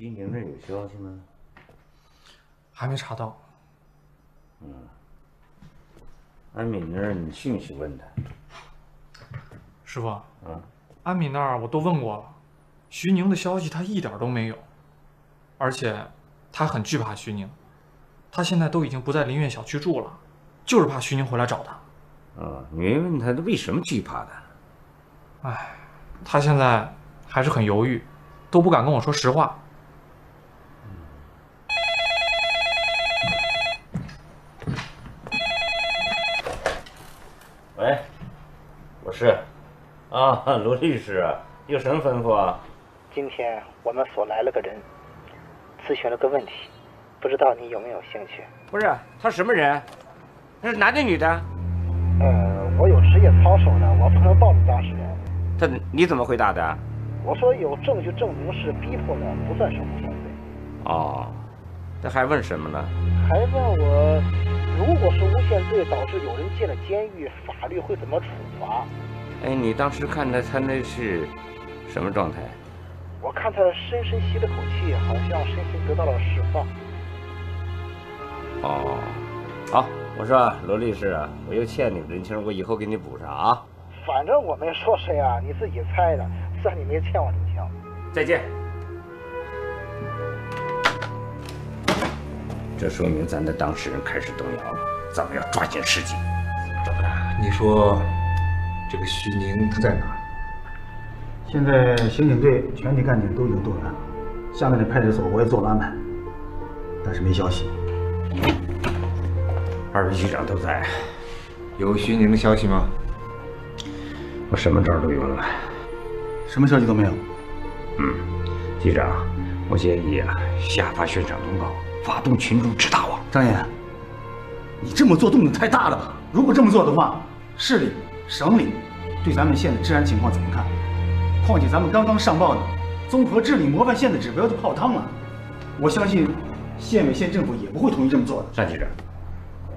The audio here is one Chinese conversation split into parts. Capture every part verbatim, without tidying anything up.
一宁这有消息吗？还没查到。嗯，安敏那儿你去不去问他？师傅，嗯，安敏那儿我都问过了，徐宁的消息他一点都没有，而且他很惧怕徐宁，他现在都已经不在林苑小区住了，就是怕徐宁回来找他。 啊，你没问他他为什么惧怕他？哎，他现在还是很犹豫，都不敢跟我说实话。喂，我是啊，罗律师，有什么吩咐啊？今天我们所来了个人，咨询了个问题，不知道你有没有兴趣？不是，他什么人？他是男的女的？ 呃，我有职业操守呢，我不能暴露当事人。他你怎么回答的？我说有证据证明是逼迫呢，不算手无寸铁。哦，那还问什么呢？还问我，如果是诬陷罪导致有人进了监狱，法律会怎么处罚？哎，你当时看他他那是什么状态？我看他深深吸了口气，好像身心得到了释放。哦，好。 我说、啊、罗律师啊，我又欠你人情，我以后给你补上啊。反正我没说谁啊，你自己猜的，算你没欠我人情。再见。这说明咱的当事人开始动摇了，咱们要抓紧时机。怎么了？你说这个徐宁他在哪儿？现在刑警队全体干警都已经动员了，下面的派出所我也做了安排，但是没消息。 二位局长都在，有徐宁的消息吗？我什么招都用了，什么消息都没有。嗯，局长，我建议啊，下发悬赏通告，发动群众直打网。张岩，你这么做动静太大了吧？如果这么做的话，市里、省里对咱们县的治安情况怎么看？况且咱们刚刚上报的综合治理模范县的指标就泡汤了，我相信县委、县政府也不会同意这么做的。单局长。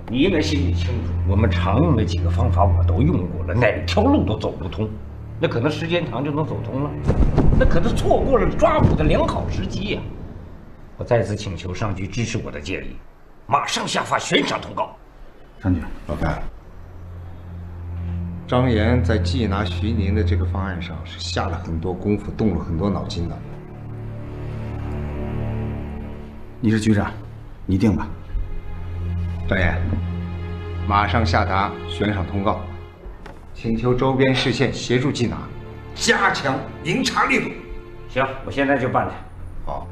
你应该心里清楚，我们常用的几个方法我都用过了，哪条路都走不通。那可能时间长就能走通了，那可能错过了抓捕的良好时机呀、啊。我再次请求上级支持我的建议，马上下发悬赏通告。张局，老范，张岩在缉拿徐宁的这个方案上是下了很多功夫，动了很多脑筋的。你是局长，你定吧。 张岩，马上下达悬赏通告，请求周边市县协助缉拿，加强明察力度。行，我现在就办去。好。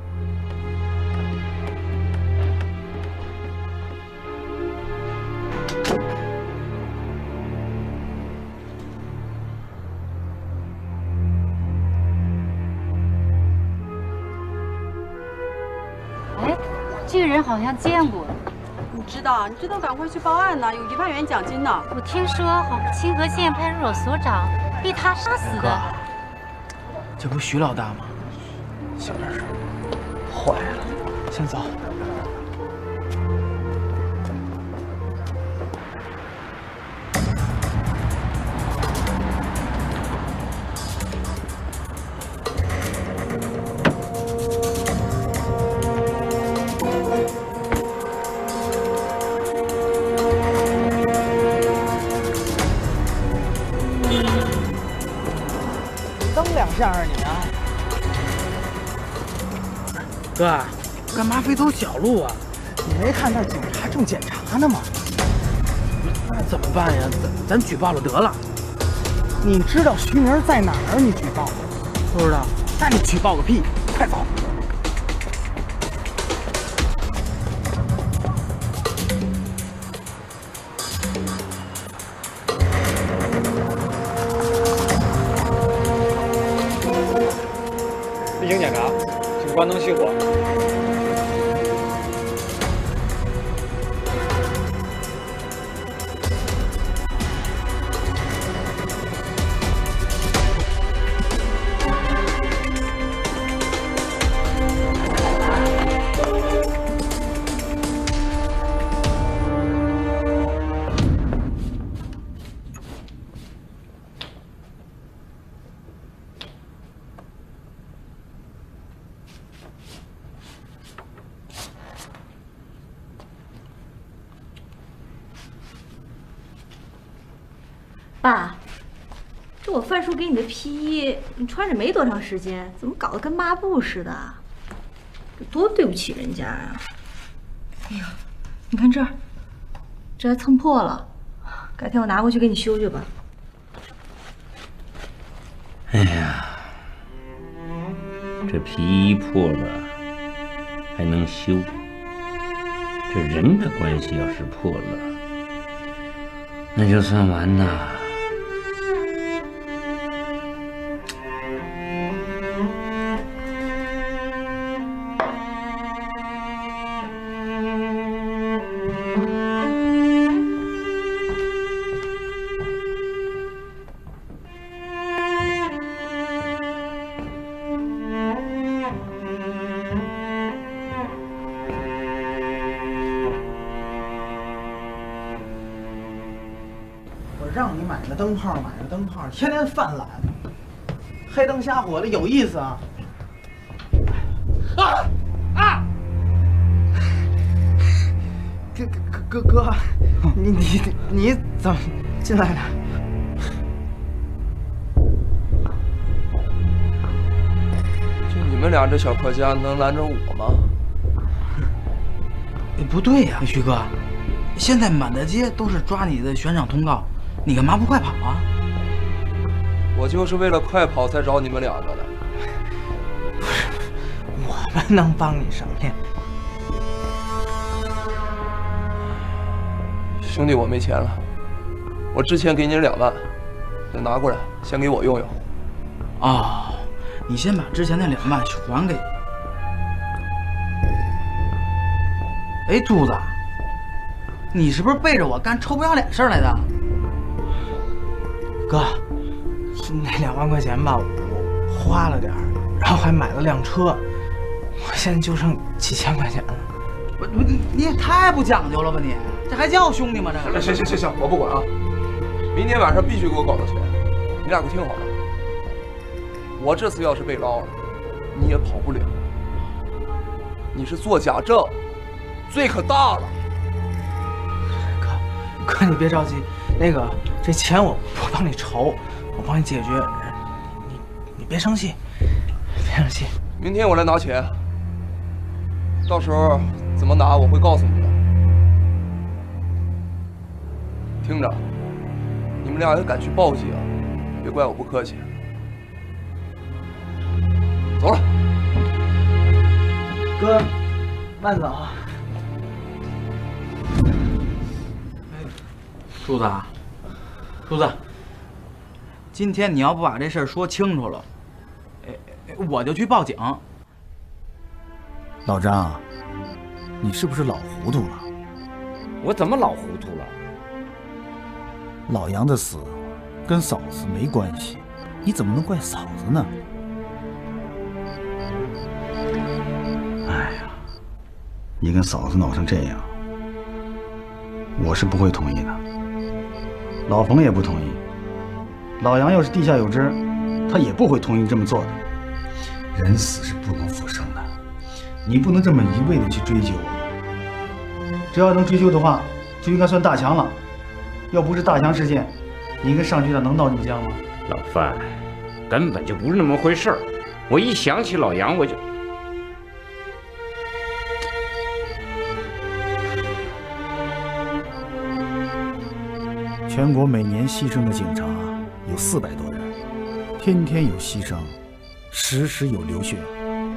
哎，这个人好像见过。 知道，你这都赶快去报案呢，有一万元奖金呢。我听说我们清河县派出所所长被他杀死的。这不徐老大吗？小点声，坏了，先走。哥，干嘛非走小路啊？你没看那警察正检查呢吗？那怎么办呀？咱咱举报了得了。你知道徐宁在哪儿？你举报了？不知道。那你举报个屁！快走。民警检查，请关灯熄火。爸，这我范叔给你的披衣，你穿着没多长时间，怎么搞得跟抹布似的？这多对不起人家呀！哎呀，你看这儿，这还蹭破了，改天我拿回去给你修去吧。哎呀，这皮衣破了还能修，这人的关系要是破了，那就算完了。 灯泡买个灯泡，天天犯懒，黑灯瞎火的有意思啊！啊啊！哥哥哥哥，你你你怎么进来了？就你们俩这小破家能拦着我吗？哎，不对呀，徐哥，现在满大街都是抓你的悬赏通告。 你干嘛不快跑啊？我就是为了快跑才找你们两个的。不是，我们能帮你什么呀？兄弟，我没钱了。我之前给你两万，你拿过来，先给我用用。哦，你先把之前那两万还给我。哎，柱子，你是不是背着我干臭不要脸事来的？ 哥，是那两万块钱吧，我花了点儿，然后还买了辆车，我现在就剩几千块钱了。不，你你也太不讲究了吧你！这还叫兄弟吗？这个行行行行，我不管啊！明天晚上必须给我搞到钱。你俩给我听好了，我这次要是被捞了，你也跑不了。你是做假证，罪可大了。哥，哥你别着急，那个。 这钱我我帮你筹，我帮你解决，你你别生气，别生气。明天我来拿钱，到时候怎么拿我会告诉你的。听着，你们俩要敢去报警，别怪我不客气。走了，哥，慢走。哎，柱子啊。 柱子，今天你要不把这事儿说清楚了，我就去报警。老张啊，你是不是老糊涂了？我怎么老糊涂了？老杨的死跟嫂子没关系，你怎么能怪嫂子呢？哎呀，你跟嫂子闹成这样，我是不会同意的。 老冯也不同意，老杨要是地下有知，他也不会同意这么做的。人死是不能复生的，你不能这么一味的去追究啊！只要能追究的话，就应该算大强了。要不是大强事件，你跟尚局长能闹这么僵吗？老范，根本就不是那么回事儿。我一想起老杨，我就……全国每年牺牲的警察有四百多人，天天有牺牲，时时有流血，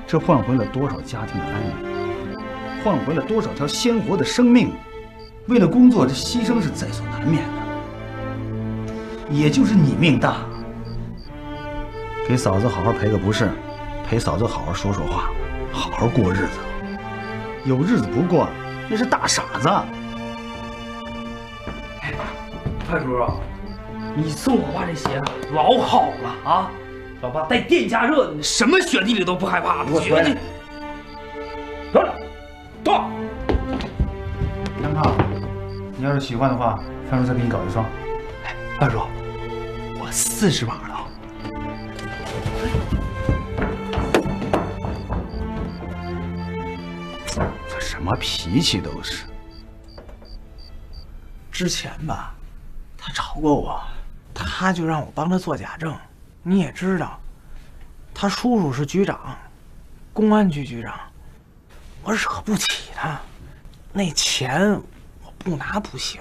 这换回了多少家庭的安宁？换回了多少条鲜活的生命？为了工作，这牺牲是在所难免的。也就是你命大，给嫂子好好赔个不是，陪嫂子好好说说话，好好过日子。有日子不过，那是大傻子。 范叔叔，你送我爸这鞋老好了啊！老爸带电加热的，什么雪地里都不害怕。我摔了，得了，到。杨康，你要是喜欢的话，范叔再给你搞一双。哎，范叔，我四十码了。他什么脾气都是。之前吧。 他吵过我，他他就让我帮他做假证。你也知道，他叔叔是局长，公安局局长，我惹不起他。那钱我不拿不行。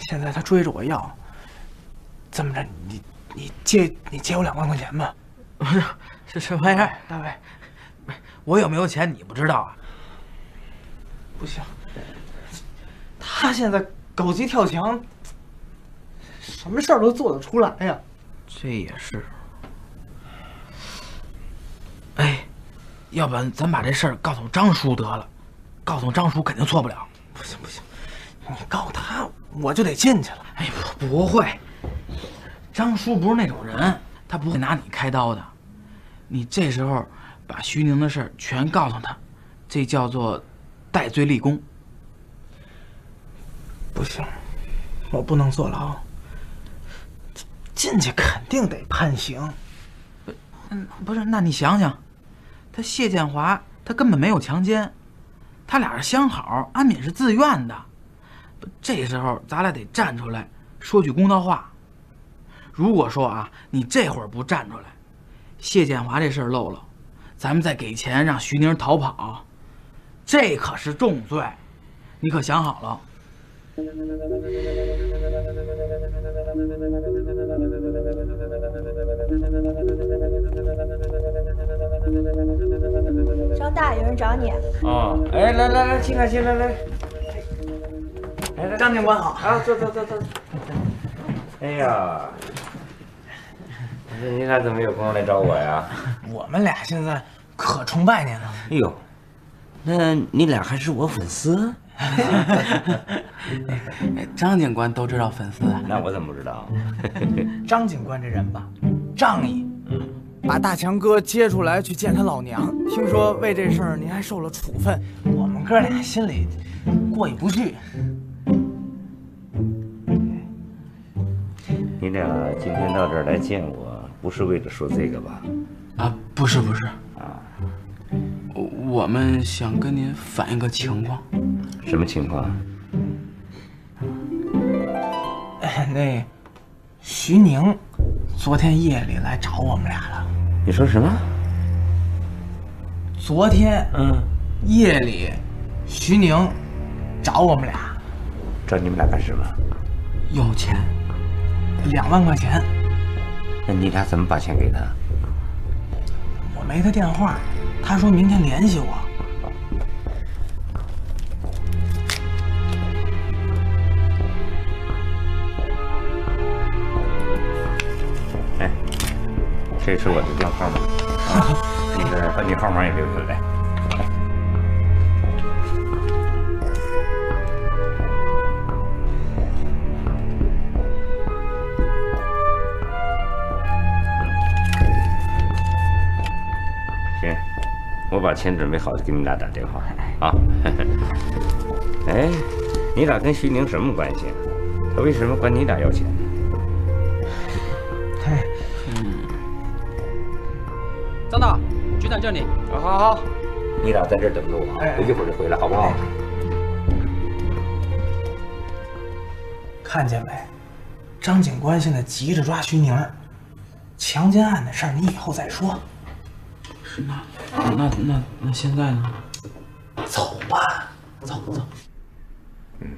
现在他追着我要，这么着，你你借你借我两万块钱吧。不是，这什么玩意儿，大卫？我有没有钱你不知道啊？不行，他现在狗急跳墙。 什么事儿都做得出来呀！这也是。哎，要不然咱把这事儿告诉张叔得了，告诉张叔肯定错不了。不行不行，你告他我就得进去了。哎，不不会，张叔不是那种人，他不会拿你开刀的。你这时候把徐宁的事儿全告诉他，这叫做戴罪立功。不行，我不能坐牢。 进去肯定得判刑，嗯，不是？那你想想，他谢建华他根本没有强奸，他俩是相好，安敏是自愿的。这时候咱俩得站出来说句公道话。如果说啊，你这会儿不站出来，谢建华这事儿漏了，咱们再给钱让徐宁逃跑，这可是重罪，你可想好了。 张大，有人找你。哦，哎，来来来，进来进来来，来来，张警官好啊，坐坐坐坐。哎呀，你俩怎么有空来找我呀？我们俩现在可崇拜您了。哎呦，那你俩还是我粉丝？ 张警官都知道粉丝，那我怎么不知道？张警官这人吧，仗义，把大强哥接出来去见他老娘。听说为这事儿您还受了处分，我们哥俩心里过意不去。你俩今天到这儿来见我，不是为了说这个吧？啊，不是不是啊，我们想跟您反映个情况。 什么情况？那徐宁昨天夜里来找我们俩了。你说什么？昨天嗯，夜里徐宁找我们俩，找你们俩干什么？要钱，两万块钱。那你俩怎么把钱给他？我没他电话，他说明天联系我。 这是我的电话号码，啊，那个把你号码也留下来。行，我把钱准备好给你俩打电话啊。哎，你俩跟徐宁什么关系啊？他为什么管你俩要钱？ 张大，局长叫你。好，好，好，你俩在这儿等着我啊，我一会儿就回来，好不好？看见没，张警官现在急着抓徐宁，强奸案的事儿你以后再说。是那那那那现在呢？走吧，走走。嗯，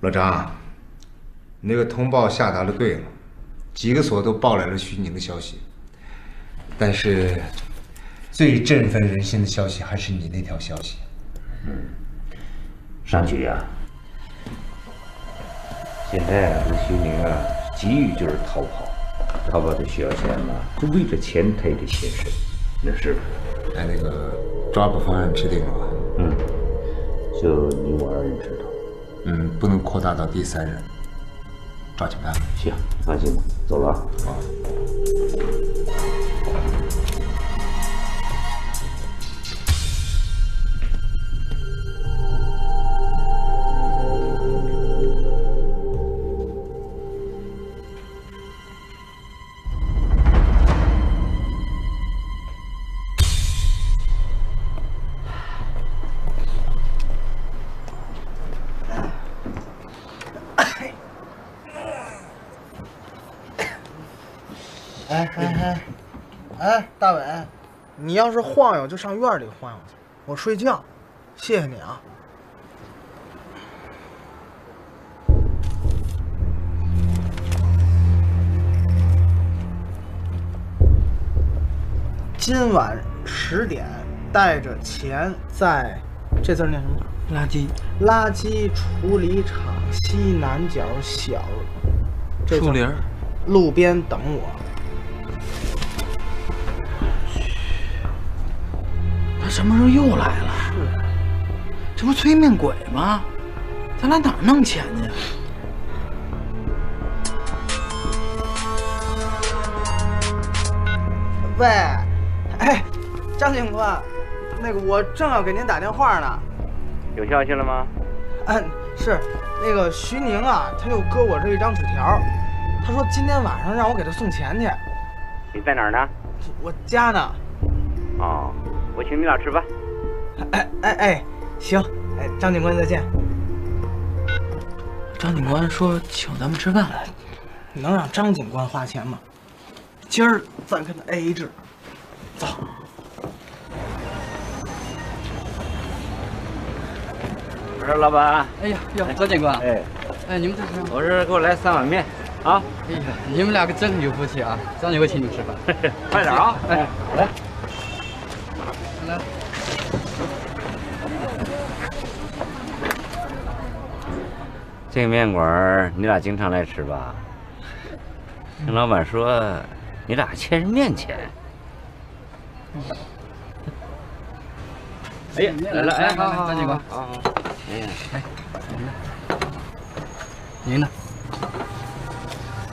老张，你那个通报下达的对了，几个所都报来了徐宁的消息。 但是，最振奋人心的消息还是你那条消息。嗯，上局啊，现在啊，这徐宁啊，急于就是逃跑，逃跑他需要钱嘛，就为了钱他也得现身，那是吧？哎，那个抓捕方案制定了吧？嗯，就你我二人知道。嗯，不能扩大到第三人。抓紧办。行，放心吧，走了啊。好。哎哎哎，大伟，你要是晃悠就上院里晃悠去，我睡觉。谢谢你啊。 今晚十点，带着钱在，这字念什么？垃圾垃圾处理厂西南角小树林路边等我。他什么时候又来了？是啊，这不催命鬼吗？咱俩哪儿弄钱去？ 喂。 哎，张警官，那个我正要给您打电话呢，有消息了吗？嗯，是那个徐宁啊，他又搁我这一张纸条，他说今天晚上让我给他送钱去。你在哪儿呢？我家呢。哦，我请你俩吃饭。哎哎哎，行，哎，张警官再见。张警官说请咱们吃饭，你能让张警官花钱吗？今儿咱跟他 A A 制。 走。我说老板，哎呀哟，张警官，哎，哎，你们这是？我是给我来三碗面，啊！哎呀，你们两个真有福气啊！张警官请你吃饭，快点啊！哎，来，来，这个面馆你俩经常来吃吧？听老板说，你俩欠人面钱。 哎呀，来了！哎，好好，张警官，好好。哎呀，哎，您呢？您呢？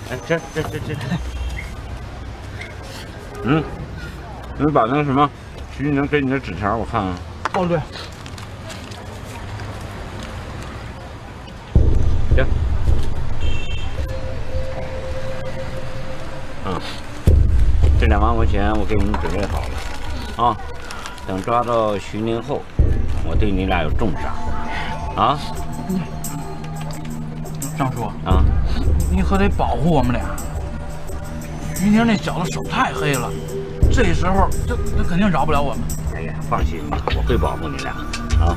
哎，这这这这这。嗯，你把那什么徐宁给你的纸条我看看。哦，对。行。嗯，这两万块钱我给你们准备好了。 啊，等抓到徐宁后，我对你俩有重赏。啊，张叔啊，你可得保护我们俩。徐宁那小子手太黑了，这时候他他肯定饶不了我们。哎呀，放心吧，我会保护你俩。啊，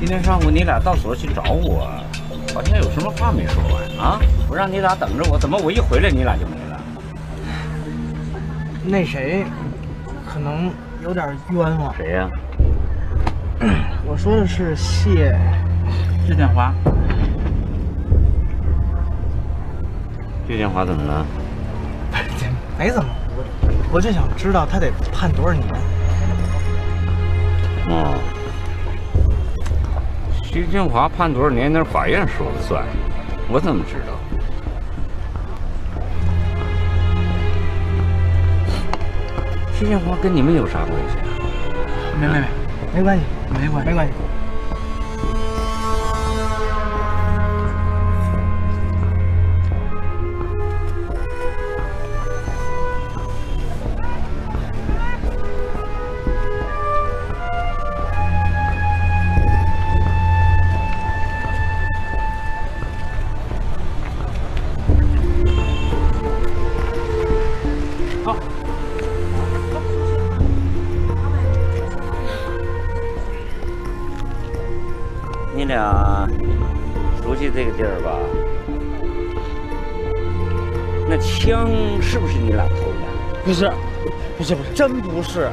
今天上午你俩到所去找我，好像有什么话没说完啊？我让你俩等着我，怎么我一回来你俩就没了？ 那谁，可能有点冤枉。谁呀、啊？我说的是谢谢建华。谢建华怎么了？没怎么，我我就想知道他得判多少年。哦，谢建华判多少年，那是法院说了算，我怎么知道？ 这件话跟你们有啥关系啊？没没没，没关系，没关系，没关系。好。 你俩熟悉这个地儿吧？那枪是不是你俩偷的？不是，不是，不是，真不是。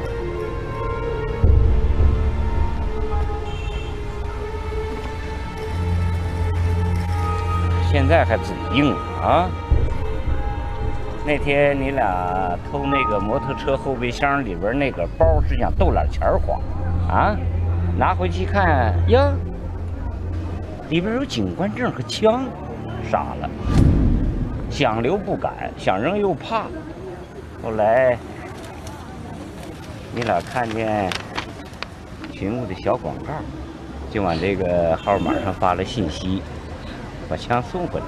现在还嘴硬啊！那天你俩偷那个摩托车后备箱里边那个包，是想逗点钱花啊？拿回去看呀。 里边有警官证和枪，傻了，想留不敢，想扔又怕。后来，你俩看见群务的小广告，就往这个号码上发了信息，把枪送回来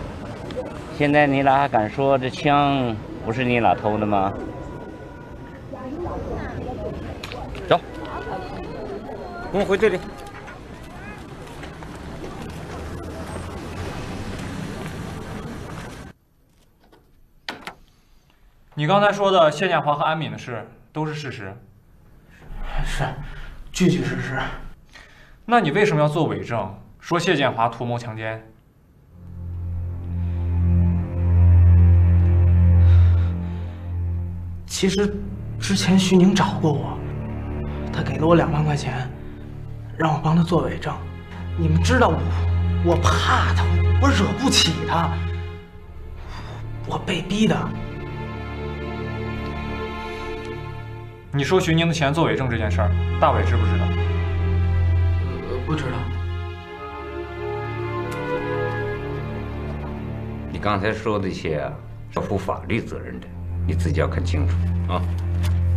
了。现在你俩还敢说这枪不是你俩偷的吗？走，我们回队里。你刚才说的谢建华和安敏的事都是事实，是，句句事实。那你为什么要做伪证，说谢建华图谋强奸？其实之前徐宁找过我，他给了我两万块钱，让我帮他做伪证。你们知道我，我怕他，我惹不起他，我被逼的。 你说徐宁的钱作伪证这件事儿，大伟知不知道？呃，不知道。你刚才说的这些啊，要负法律责任的，你自己要看清楚啊。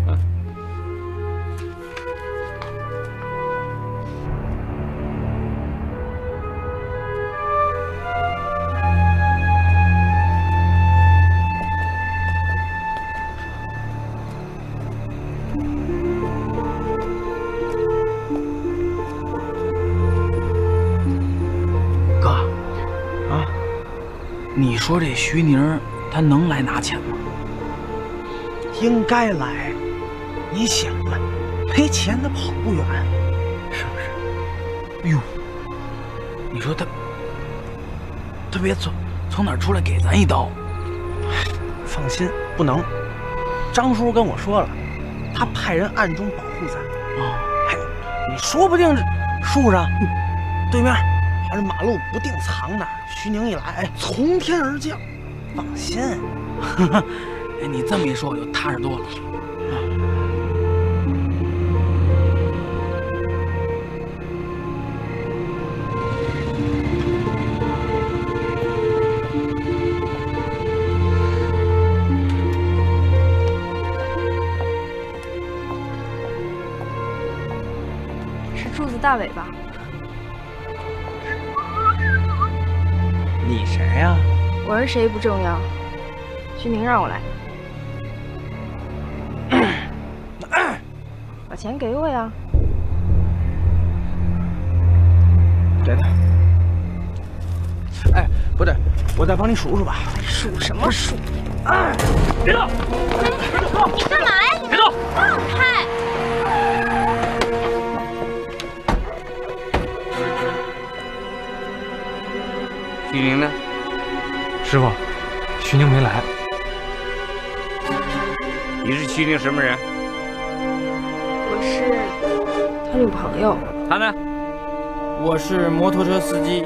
啊。你说这徐宁，他能来拿钱吗？应该来。你想啊，没钱他跑不远，是不是？哎呦，你说他，他别从从哪儿出来给咱一刀。放心，不能。张叔跟我说了，他派人暗中保护咱。哦，哎，你说不定树上，对面。 还是马路不定藏哪儿，徐宁一来，哎，从天而降。放心，哎，你这么一说我就踏实多了。啊、是柱子大伟吧？ 你谁呀、啊？我是谁不重要，徐宁让我来，把钱给我呀！给他。哎，不对，我再帮你数数吧。数什么数？哎，别动！别动！你干嘛呀？别动！放开！ 徐宁呢？师傅，徐宁没来。你是徐宁什么人？我是他女朋友。他呢？我是摩托车司机。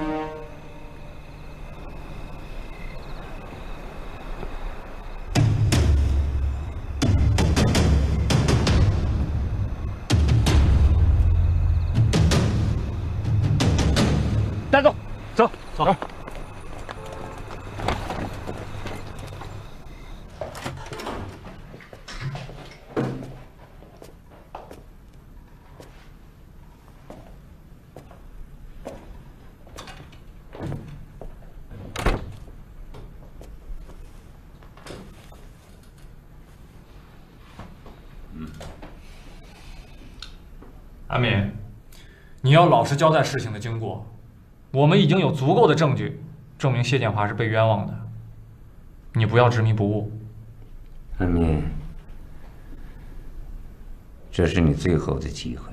带走，走走。 安敏，你要老实交代事情的经过。我们已经有足够的证据证明谢建华是被冤枉的，你不要执迷不悟。安敏，这是你最后的机会，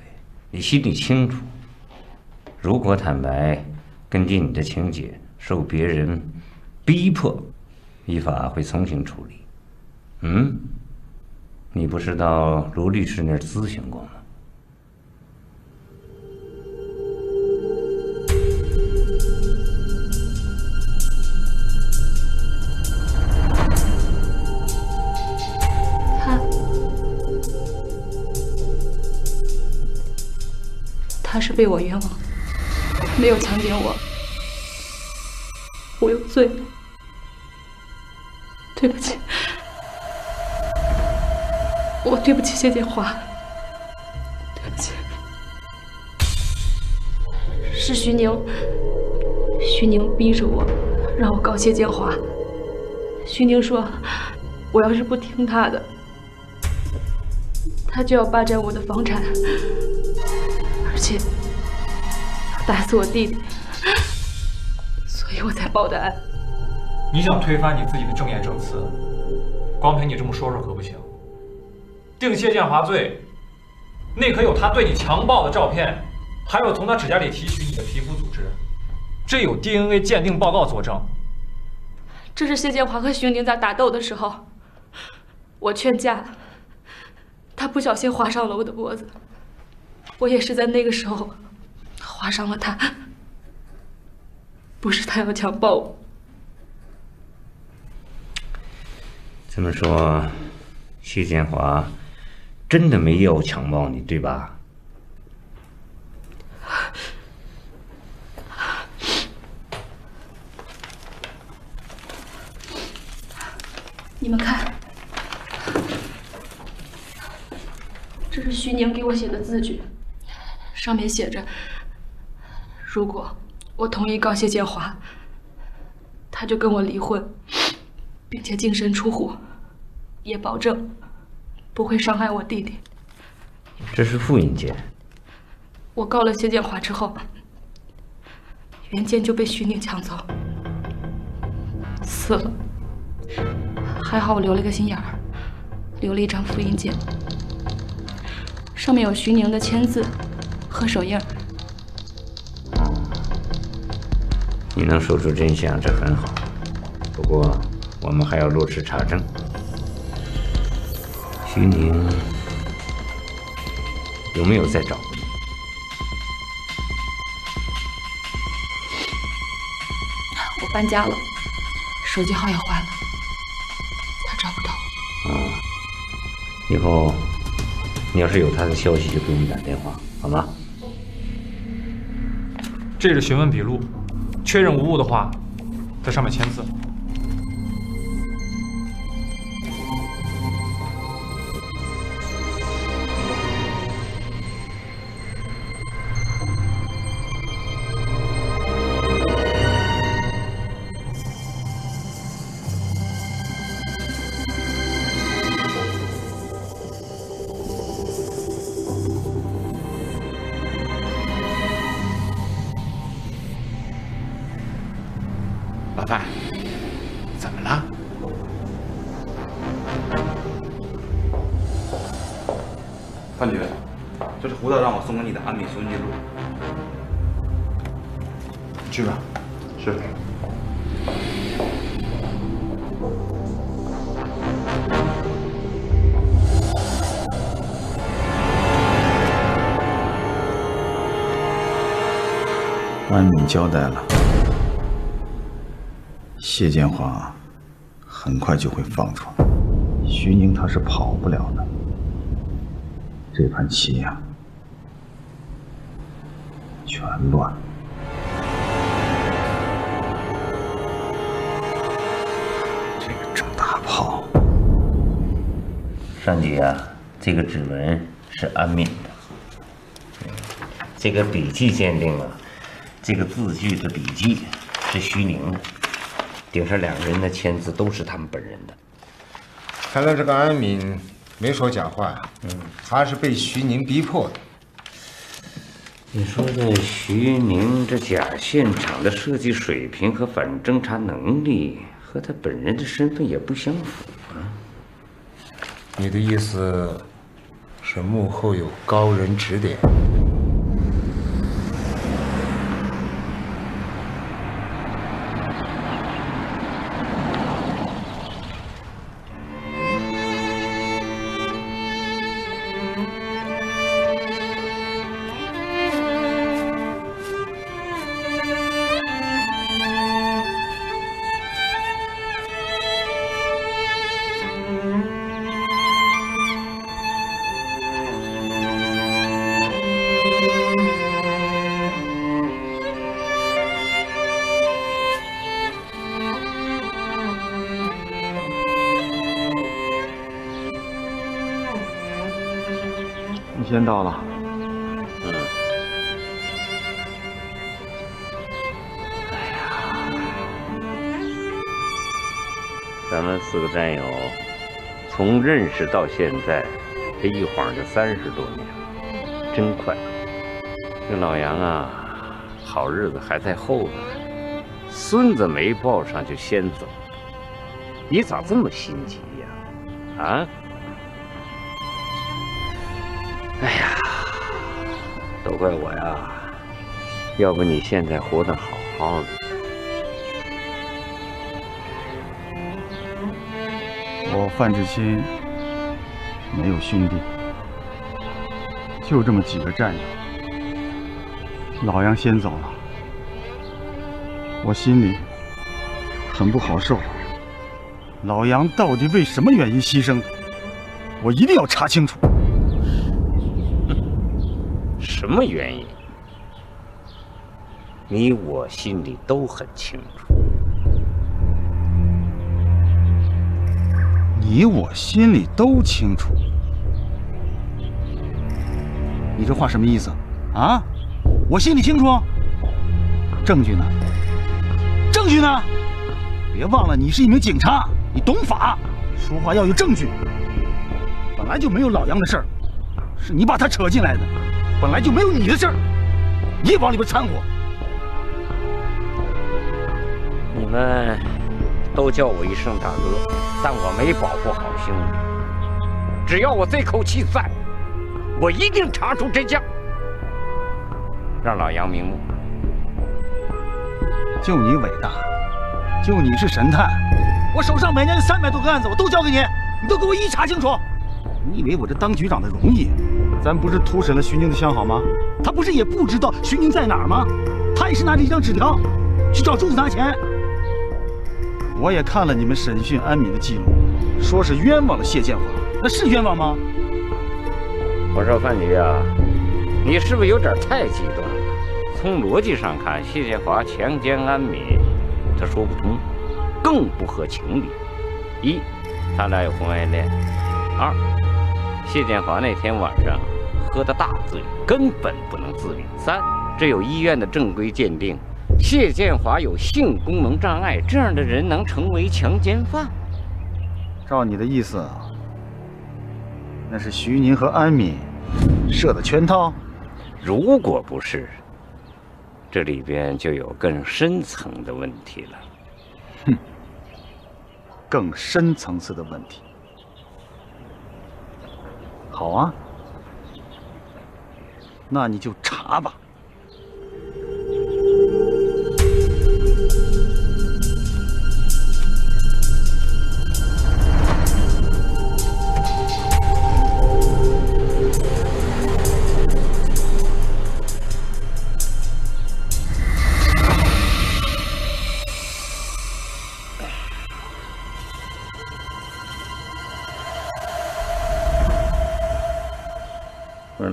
你心里清楚。如果坦白，根据你的情节受别人逼迫，依法会从轻处理。嗯，你不是到卢律师那儿咨询过吗？ 他是被我冤枉，没有强奸我，我有罪，对不起，我对不起谢建华，对不起，是徐宁，徐宁逼着我，让我告谢建华，徐宁说，我要是不听他的，他就要霸占我的房产。 而且要打死我弟弟，所以我才报的案。你想推翻你自己的正言正词，光凭你这么说说可不行。定谢建华罪，那可有他对你强暴的照片，还有从他指甲里提取你的皮肤组织，这有 D N A 鉴定报告佐证。这是谢建华和徐宁在打斗的时候，我劝架，他不小心划伤了我的脖子，我也是在那个时候划伤了他，不是他要强暴我。 这么说，谢建华真的没有强暴你，对吧？你们看，这是徐宁给我写的字据，上面写着：如果我同意告谢建华，他就跟我离婚，并且净身出户。 也保证不会伤害我弟弟。这是复印件。我告了谢建华之后，原件就被徐宁抢走，死了。还好我留了个心眼儿，留了一张复印件，上面有徐宁的签字和手印。你能说出真相，这很好。不过我们还要落实查证。 徐宁有没有在找你？我搬家了，手机号也换了，他找不到我。啊，以后你要是有他的消息，就给我们打电话，好吗？这是询问笔录，确认无误的话，在上面签字。 交代了，谢建华很快就会放出来。徐宁他是跑不了的，这盘棋呀、啊，全乱了。这个郑大炮，上级啊，这个指纹是安敏的，这个笔迹鉴定啊。 这个字据的笔记是徐宁的，顶上两个人的签字都是他们本人的。看来这个安敏没说假话呀、啊，嗯，他是被徐宁逼迫的。你说这徐宁这假现场的设计水平和反侦查能力，和他本人的身份也不相符啊。你的意思是幕后有高人指点？ 时间到了，嗯。哎呀，咱们四个战友从认识到现在，这一晃就三十多年，真快。这老杨啊，好日子还在后头呢，孙子没抱上就先走。你咋这么心急呀、啊？啊？哎呀，都怪我呀！要不你现在活得好好的。我范志新没有兄弟，就这么几个战友。老杨先走了，我心里很不好受。 老杨到底为什么原因牺牲？我一定要查清楚。什么原因？你我心里都很清楚。你我心里都清楚。你这话什么意思？啊？我心里清楚。证据呢？证据呢？别忘了，你是一名警察。 你懂法，说话要有证据。本来就没有老杨的事儿，是你把他扯进来的；本来就没有你的事儿，你也往里边掺和。你们都叫我一声大哥，但我没保护好兄弟。只要我这口气在，我一定查出真相，让老杨瞑目。就你伟大，就你是神探。 我手上每年有三百多个案子，我都交给你，你都给我一一查清楚。你以为我这当局长的容易？咱不是突审了徐宁的相好吗？他不是也不知道徐宁在哪儿吗？他也是拿着一张纸条去找朱子拿钱。我也看了你们审讯安敏的记录，说是冤枉了谢建华，那是冤枉吗？我说范局啊，你是不是有点太激动了？从逻辑上看，谢建华强奸安敏，他说不通。 更不合情理。一，他俩有婚外恋；二，谢建华那天晚上喝得大醉，根本不能自理；三，这有医院的正规鉴定，谢建华有性功能障碍，这样的人能成为强奸犯？照你的意思，那是徐宁和安敏设的圈套？如果不是，这里边就有更深层的问题了。 哼，更深层次的问题。好啊，那你就查吧。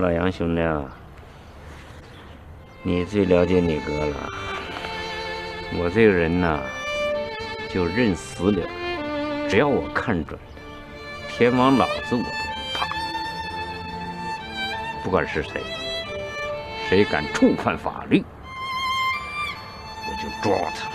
老杨兄弟啊，你最了解你哥了。我这个人呐，就认死理，只要我看准了，天王老子我都不怕。不管是谁，谁敢触犯法律，我就抓他。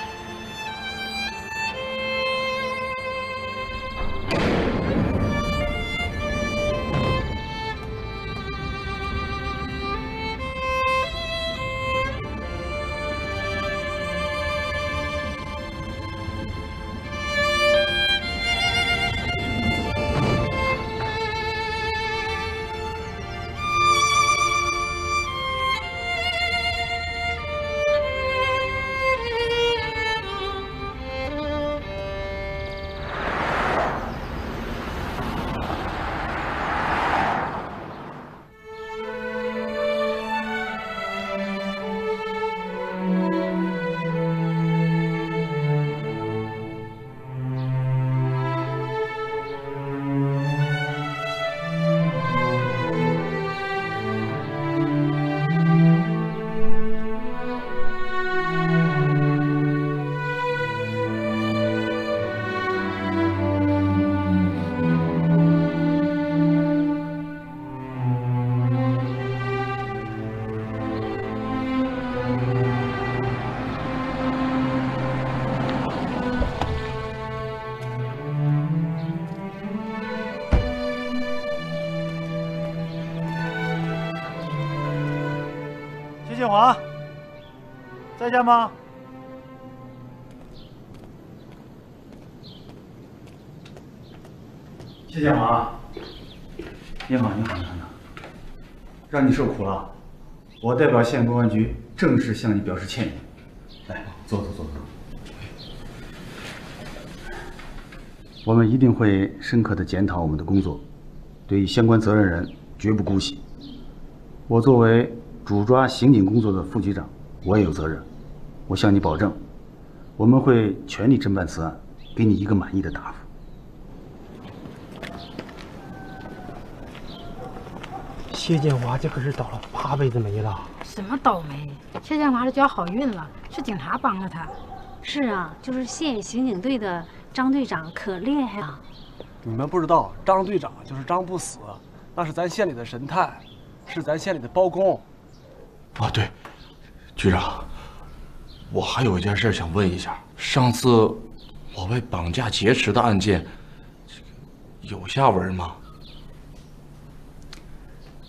建华，在家吗？谢谢谢王。你好，你好，你好，你好，让你受苦了。我代表县公安局正式向你表示歉意。来，坐，坐，坐，坐。我们一定会深刻地检讨我们的工作，对相关责任人绝不姑息。我作为主抓刑警工作的副局长，我也有责任。我向你保证，我们会全力侦办此案，给你一个满意的答复。 谢建华这可是倒了八辈子霉了！什么倒霉？谢建华这交好运了，是警察帮了他。是啊，就是县刑警队的张队长可厉害了。你们不知道，张队长就是张不死，那是咱县里的神探，是咱县里的包公。啊，对，局长，我还有一件事想问一下，上次我被绑架劫持的案件，有下文吗？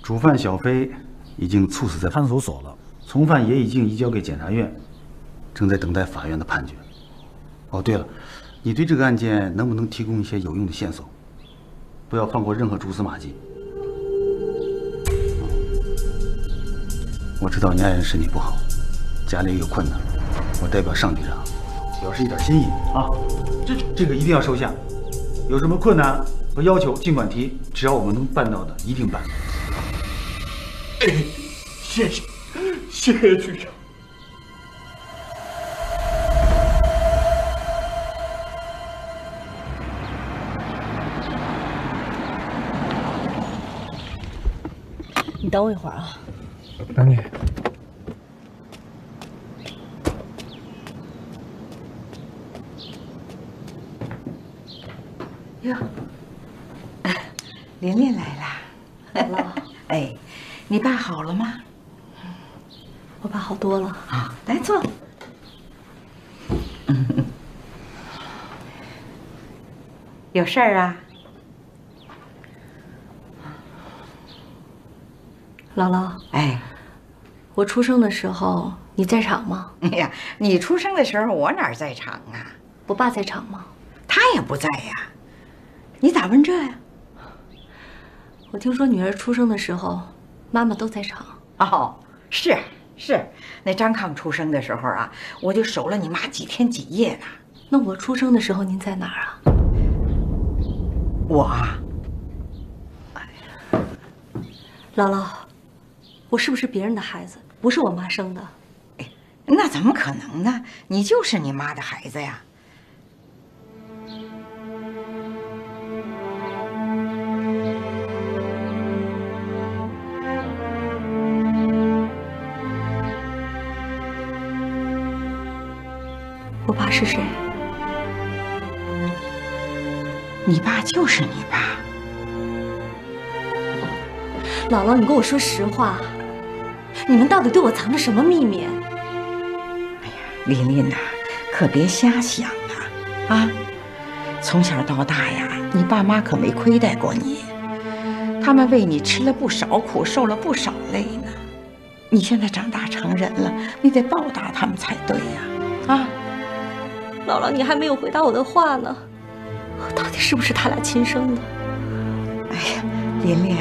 主犯小飞已经猝死在看守所了，从犯也已经移交给检察院，正在等待法院的判决。哦，对了，你对这个案件能不能提供一些有用的线索？不要放过任何蛛丝马迹。我知道你爱人身体不好，家里也有困难，我代表尚局长表示一点心意啊，这这个一定要收下。有什么困难和要求尽管提，只要我们能办到的，一定办。 谢谢，谢谢局长。你等我一会儿啊。等你。哟，琳琳来了。了哎。 你爸好了吗？我爸好多了啊，来坐。有事儿啊？姥姥，哎，我出生的时候你在场吗？哎呀，你出生的时候我哪在场啊？我爸在场吗？他也不在呀。你咋问这呀？我听说女儿出生的时候。 妈妈都在场哦，是是，那张康出生的时候啊，我就守了你妈几天几夜呢。那我出生的时候您在哪儿啊？我啊，哎呀，姥姥，我是不是别人的孩子？不是我妈生的。哎，那怎么可能呢？你就是你妈的孩子呀。 我爸是谁？你爸就是你爸。姥姥，你跟我说实话，你们到底对我藏着什么秘密？哎呀，琳琳呐，可别瞎想啊！啊，从小到大呀，你爸妈可没亏待过你，他们为你吃了不少苦，受了不少累呢。你现在长大成人了，你得报答他们才对呀！啊。 姥姥，你还没有回答我的话呢，到底是不是他俩亲生的？哎呀，琳琳，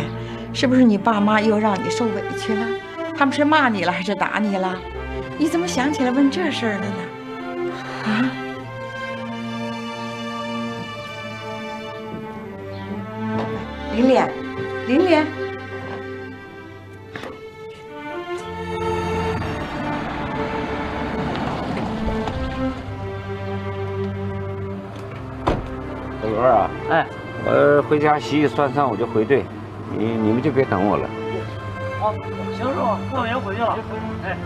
是不是你爸妈又让你受委屈了？他们是骂你了还是打你了？你怎么想起来问这事儿了呢？啊？琳琳，琳琳，蓉儿啊，哎，我回家洗洗涮涮，我就回队，你你们就别等我了。好，行，师傅，过年回去了。哎，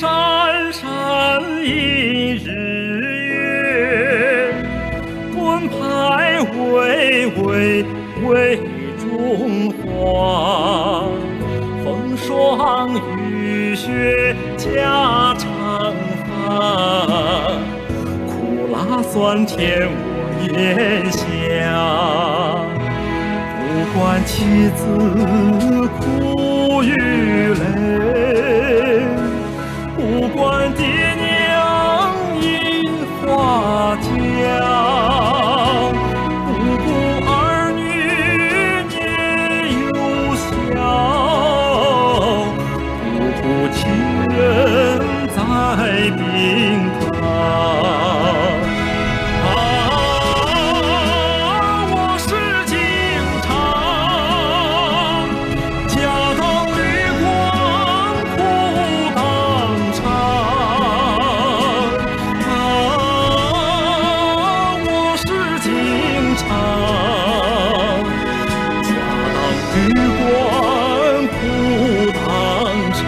山上映日月，盾牌巍巍为中华。风霜雨雪家常饭，苦辣酸甜我咽下。不管妻子苦与累，不管爹娘饮花浆。 在冰糖啊，我是警察，家道绿光苦当尝啊，我是警察，家道绿光苦当尝。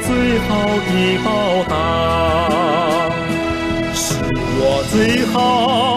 最好的报答，是我最好。